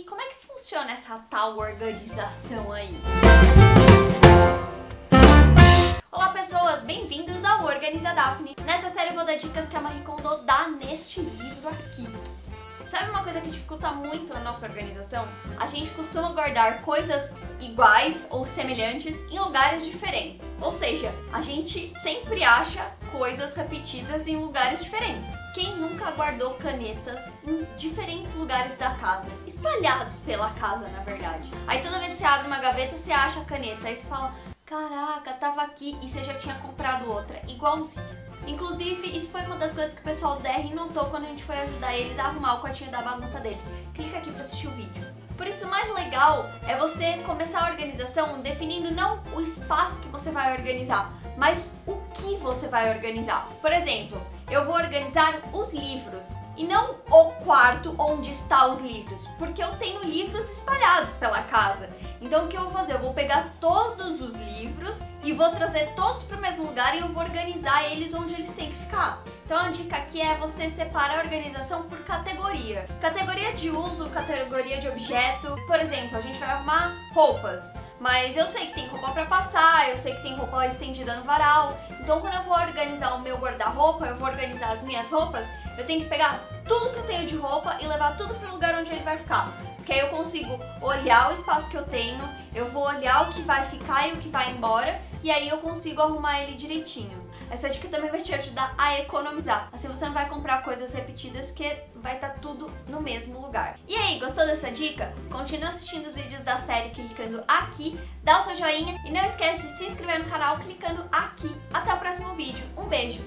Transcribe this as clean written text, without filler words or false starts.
E como é que funciona essa tal organização aí? Olá pessoas, bem-vindos ao Organiza Daphne. Nessa série eu vou dar dicas que a Marie Kondo dá neste livro aqui. Sabe uma coisa que dificulta muito a nossa organização? A gente costuma guardar coisas iguais ou semelhantes em lugares diferentes. Ou seja, a gente sempre acha coisas repetidas em lugares diferentes. Quem nunca guardou canetas em diferentes lugares da casa? Espalhados pela casa, na verdade. Aí toda vez que você abre uma gaveta, você acha a caneta. Aí você fala, caraca, tava aqui, e você já tinha comprado outra, igualzinha. Inclusive, isso foi uma das coisas que o pessoal do DR notou quando a gente foi ajudar eles a arrumar o quartinho da bagunça deles. Clica aqui para assistir o vídeo. Por isso, o mais legal é você começar a organização definindo não o espaço que você vai organizar, mas o que você vai organizar. Por exemplo, eu vou organizar os livros e não o quarto onde estão os livros, porque eu tenho livros espalhados pela casa. Então, o que eu vou fazer? Eu vou pegar todos os livros e vou trazer todos para o mesmo lugar e eu vou organizar eles onde eles têm que ficar. Então a dica aqui é você separar a organização por categoria. Categoria de uso, categoria de objeto. Por exemplo, a gente vai arrumar roupas, mas eu sei que tem roupa para passar, eu sei que tem roupa estendida no varal. Então quando eu vou organizar o meu guarda-roupa, eu vou organizar as minhas roupas, eu tenho que pegar tudo que eu tenho de roupa e levar tudo para o lugar onde ele vai ficar. Porque aí eu consigo olhar o espaço que eu tenho, eu vou olhar o que vai ficar e o que vai embora, e aí eu consigo arrumar ele direitinho. Essa dica também vai te ajudar a economizar. Assim você não vai comprar coisas repetidas porque vai estar tudo no mesmo lugar. E aí, gostou dessa dica? Continua assistindo os vídeos da série clicando aqui, dá o seu joinha e não esquece de se inscrever no canal clicando aqui. Até o próximo vídeo. Um beijo!